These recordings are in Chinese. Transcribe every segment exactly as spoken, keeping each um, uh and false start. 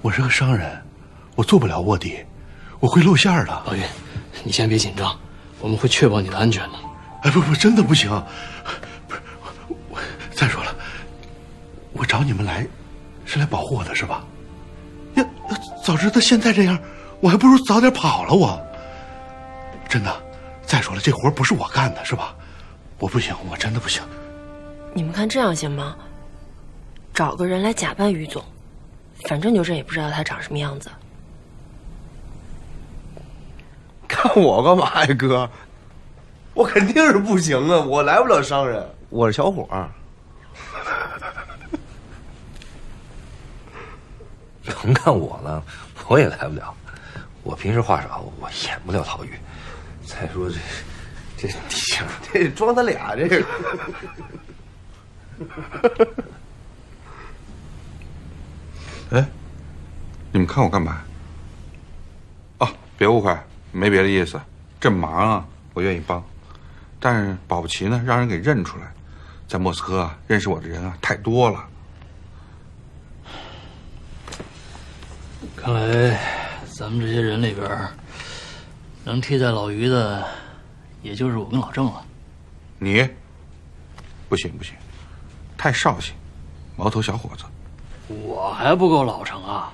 我是个商人，我做不了卧底，我会露馅的。老云，你先别紧张，我们会确保你的安全的。哎，不不，真的不行。不是，我再说了，我找你们来，是来保护我的，是吧？呀，早知道现在这样，我还不如早点跑了。我真的，再说了，这活不是我干的，是吧？我不行，我真的不行。你们看这样行吗？找个人来假扮于总，反正牛振也不知道他长什么样子。看我干嘛呀，哥？我肯定是不行啊，我来不了商人，我是小伙儿。甭看我了，我也来不了。我平时话少，我演不了陶玉。再说这这地形，这装他俩这个。哎，你们看我干嘛？啊，别误会，没别的意思，这忙啊，我愿意帮。但是保不齐呢，让人给认出来，在莫斯科啊，认识我的人啊太多了。看来咱们这些人里边，能替代老于的，也就是我跟老郑了。你，不行不行，太少气，毛头小伙子。我还不够老成啊！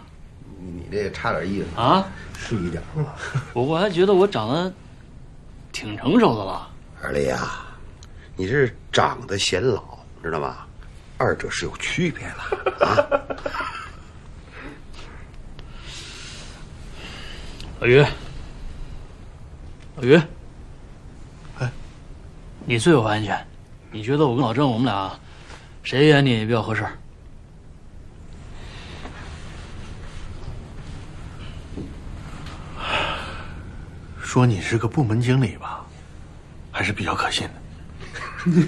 你这也差点意思啊，是一点吧？我我还觉得我长得挺成熟的了。二雷啊，你这是长得显老，知道吧？二者是有区别的啊。老于，老于，哎，你最有安全，你觉得我跟老郑我们俩谁演你比较合适？说你是个部门经理吧，还是比较可信的。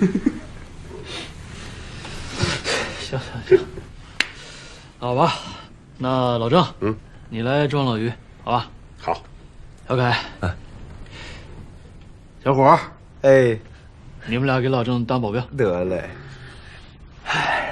行行行，好吧，那老郑，嗯，你来装老于，好吧？好。小凯，嗯，小伙儿，哎，你们俩给老郑当保镖。得嘞。唉。